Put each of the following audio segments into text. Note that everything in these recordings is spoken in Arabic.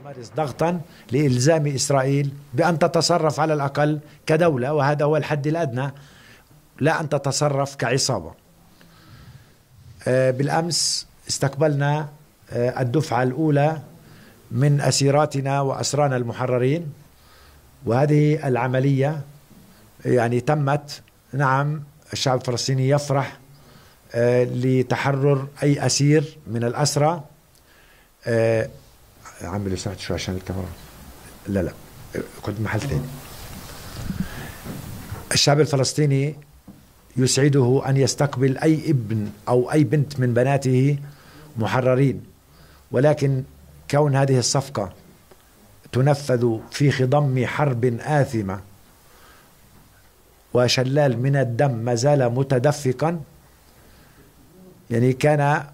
نمارس ضغطا لإلزام إسرائيل بأن تتصرف على الأقل كدولة، وهذا هو الحد الأدنى، لا أن تتصرف كعصابة. بالأمس استقبلنا الدفعة الأولى من أسيراتنا وأسرانا المحررين، وهذه العملية يعني تمت. نعم، الشعب الفلسطيني يفرح لتحرر أي أسير من الأسرى. عمي لو سمحت شوي عشان الكاميرا، لا كنت محل ثاني. الشعب الفلسطيني يسعده أن يستقبل أي ابن أو أي بنت من بناته محررين، ولكن كون هذه الصفقة تنفذ في خضم حرب آثمة وشلال من الدم ما زال متدفقا، يعني كان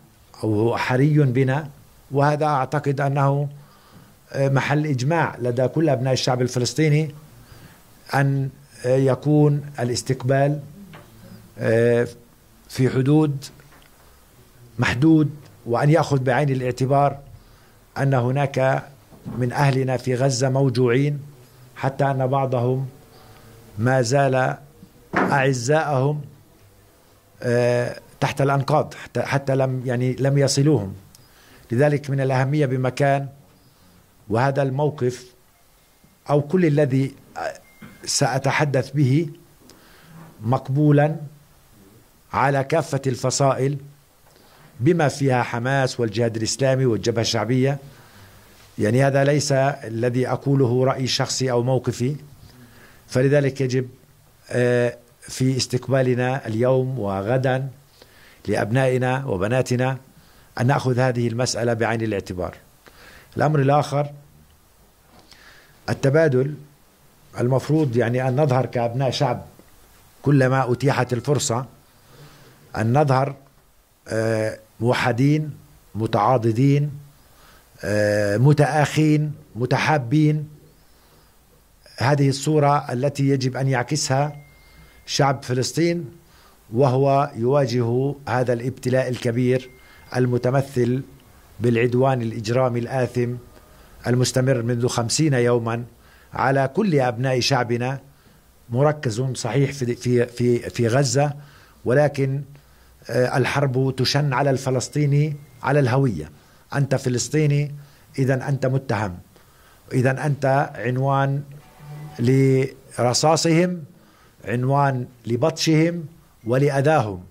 أو حري بنا، وهذا أعتقد أنه محل إجماع لدى كل أبناء الشعب الفلسطيني أن يكون الاستقبال في حدود محدود، وأن يأخذ بعين الاعتبار أن هناك من أهلنا في غزة موجوعين، حتى أن بعضهم ما زال أعزائهم تحت الأنقاض، حتى لم يصلوهم. لذلك من الأهمية بمكان وهذا الموقف أو كل الذي سأتحدث به مقبولا على كافة الفصائل بما فيها حماس والجهاد الإسلامي والجبهة الشعبية. يعني هذا ليس الذي أقوله رأي شخصي أو موقفي، فلذلك يجب في استقبالنا اليوم وغدا لأبنائنا وبناتنا أن نأخذ هذه المسألة بعين الاعتبار. الأمر الآخر التبادل، المفروض يعني أن نظهر كأبناء شعب كلما أتيحت الفرصة أن نظهر موحدين متعاضدين متآخين متحابين. هذه الصورة التي يجب أن يعكسها شعب فلسطين وهو يواجه هذا الابتلاء الكبير المتمثل بالعدوان الإجرامي الآثم المستمر منذ 50 يوما على كل أبناء شعبنا، مركز صحيح في في في غزة، ولكن الحرب تشن على الفلسطيني على الهوية. أنت فلسطيني، إذا أنت متهم، إذا أنت عنوان لرصاصهم، عنوان لبطشهم ولأذاهم،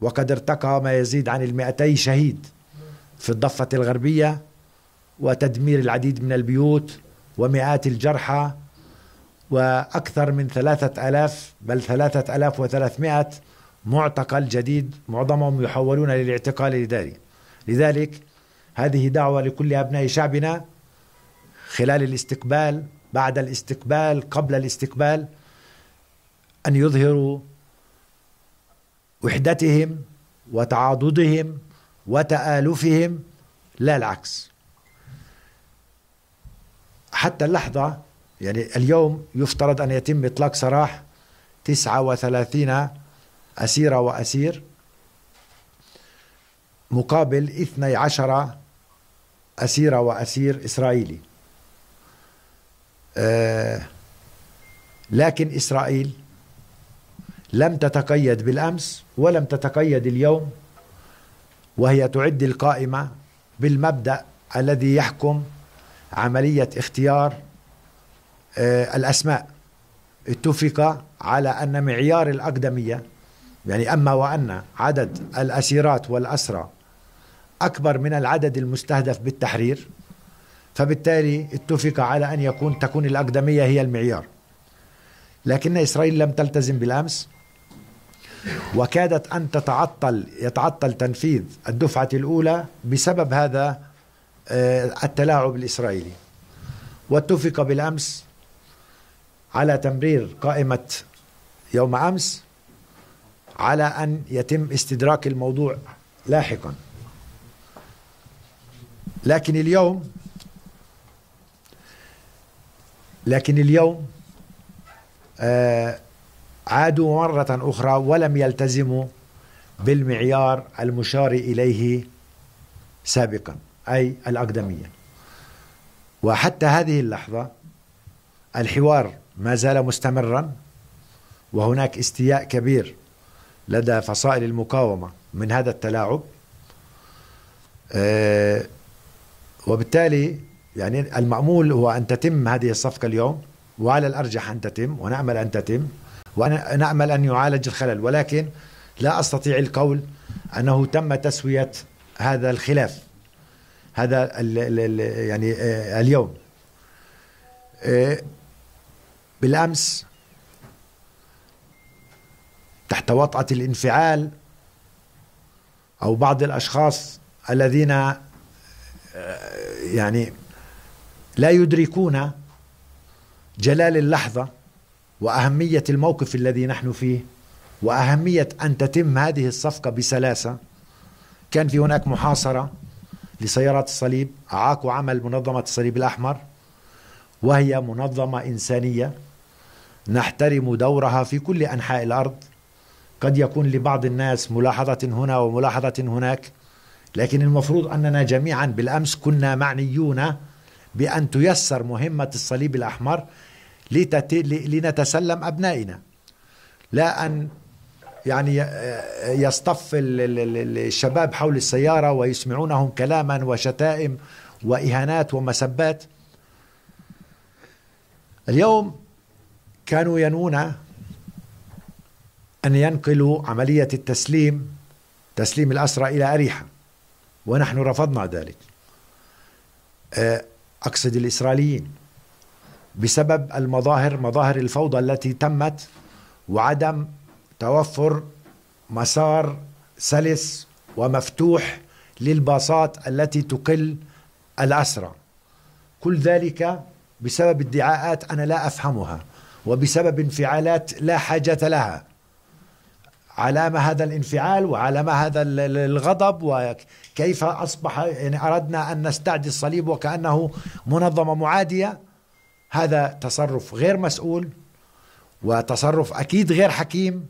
وقد ارتقى ما يزيد عن 200 شهيد في الضفة الغربية، وتدمير العديد من البيوت ومئات الجرحى، وأكثر من 3000 بل 3300 معتقل جديد، معظمهم يحولون للاعتقال الإداري. لذلك هذه دعوة لكل أبناء شعبنا خلال الاستقبال، بعد الاستقبال، قبل الاستقبال، أن يظهروا وحدتهم وتعاضدهم وتآلفهم، لا العكس. حتى اللحظة يعني اليوم يفترض أن يتم إطلاق سراح 39 أسيرة وأسير مقابل 12 أسيرة وأسير إسرائيلي، لكن إسرائيل لم تتقيد بالأمس ولم تتقيد اليوم، وهي تعد القائمة بالمبدأ الذي يحكم عملية اختيار الأسماء. اتفق على أن معيار الأقدمية، يعني أما وأن عدد الأسيرات والأسرى أكبر من العدد المستهدف بالتحرير، فبالتالي اتفق على أن تكون الأقدمية هي المعيار، لكن إسرائيل لم تلتزم بالأمس، وكادت أن يتعطل تنفيذ الدفعة الأولى بسبب هذا التلاعب الإسرائيلي. واتفق بالأمس على تمرير قائمة يوم أمس على أن يتم استدراك الموضوع لاحقا، لكن اليوم عادوا مرة أخرى ولم يلتزموا بالمعيار المشار إليه سابقا، أي الأقدمية. وحتى هذه اللحظة الحوار ما زال مستمرا، وهناك استياء كبير لدى فصائل المقاومة من هذا التلاعب، وبالتالي يعني المأمول هو أن تتم هذه الصفقة اليوم، وعلى الأرجح أن تتم، ونأمل أن تتم، ونأمل أن يعالج الخلل، ولكن لا أستطيع القول أنه تم تسوية هذا الخلاف هذا يعني اليوم. بالأمس تحت وطأة الانفعال أو بعض الأشخاص الذين يعني لا يدركون جلال اللحظة وأهمية الموقف الذي نحن فيه وأهمية أن تتم هذه الصفقة بسلاسة، كان في هناك محاصرة لسيارات الصليب، أعاقوا عمل منظمة الصليب الأحمر، وهي منظمة إنسانية نحترم دورها في كل أنحاء الأرض. قد يكون لبعض الناس ملاحظة هنا وملاحظة هناك، لكن المفروض أننا جميعا بالأمس كنا معنيون بأن تيسر مهمة الصليب الأحمر لنتسلم أبنائنا، لا أن يعني يصطف الشباب حول السيارة ويسمعونهم كلاما وشتائم وإهانات ومسبات. اليوم كانوا ينوون أن ينقلوا عملية التسليم، تسليم الأسرى إلى أريحة، ونحن رفضنا ذلك، أقصد الإسرائيليين، بسبب المظاهر، مظاهر الفوضى التي تمت وعدم توفر مسار سلس ومفتوح للباصات التي تقل الأسرى. كل ذلك بسبب ادعاءات أنا لا أفهمها، وبسبب انفعالات لا حاجة لها. علام هذا الانفعال وعلام هذا الغضب، وكيف أصبح يعني أردنا أن نستعدي الصليب وكأنه منظمة معادية. هذا تصرف غير مسؤول، وتصرف أكيد غير حكيم.